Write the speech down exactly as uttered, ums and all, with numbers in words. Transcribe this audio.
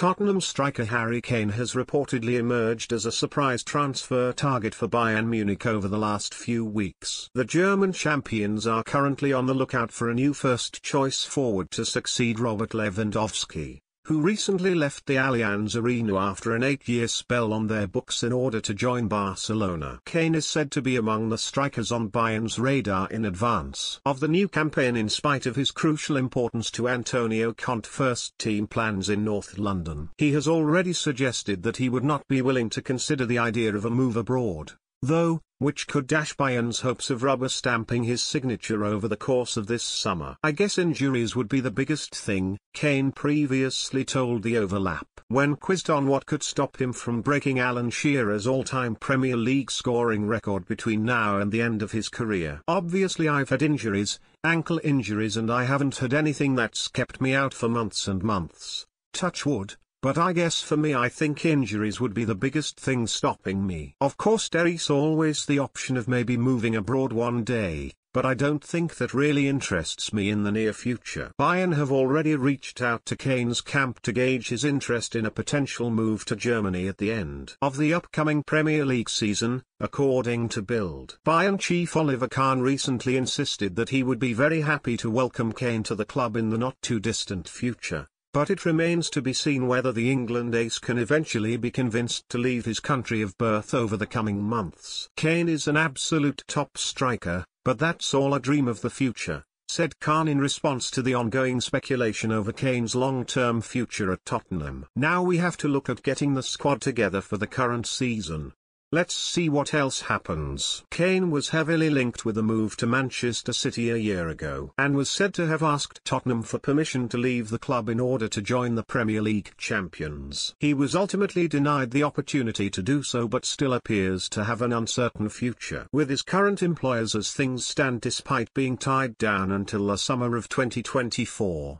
Tottenham striker Harry Kane has reportedly emerged as a surprise transfer target for Bayern Munich over the last few weeks. The German champions are currently on the lookout for a new first-choice forward to succeed Robert Lewandowski, who recently left the Allianz Arena after an eight-year spell on their books in order to join Barcelona. Kane is said to be among the strikers on Bayern's radar in advance of the new campaign in spite of his crucial importance to Antonio Conte's first-team plans in North London. He has already suggested that he would not be willing to consider the idea of a move abroad, though, which could dash Bayern's hopes of rubber-stamping his signature over the course of this summer. "I guess injuries would be the biggest thing," Kane previously told The Overlap. When quizzed on what could stop him from breaking Alan Shearer's all-time Premier League scoring record between now and the end of his career. "Obviously I've had injuries, ankle injuries, and I haven't had anything that's kept me out for months and months, touch wood. But I guess for me, I think injuries would be the biggest thing stopping me. Of course there is always the option of maybe moving abroad one day, but I don't think that really interests me in the near future." Bayern have already reached out to Kane's camp to gauge his interest in a potential move to Germany at the end of the upcoming Premier League season, according to Bild. Bayern chief Oliver Kahn recently insisted that he would be very happy to welcome Kane to the club in the not-too-distant future, but it remains to be seen whether the England ace can eventually be convinced to leave his country of birth over the coming months. "Kane is an absolute top striker, but that's all a dream of the future," said Kahn in response to the ongoing speculation over Kane's long-term future at Tottenham. "Now we have to look at getting the squad together for the current season. Let's see what else happens." Kane was heavily linked with a move to Manchester City a year ago and was said to have asked Tottenham for permission to leave the club in order to join the Premier League champions. He was ultimately denied the opportunity to do so but still appears to have an uncertain future with his current employers as things stand despite being tied down until the summer of twenty twenty-four.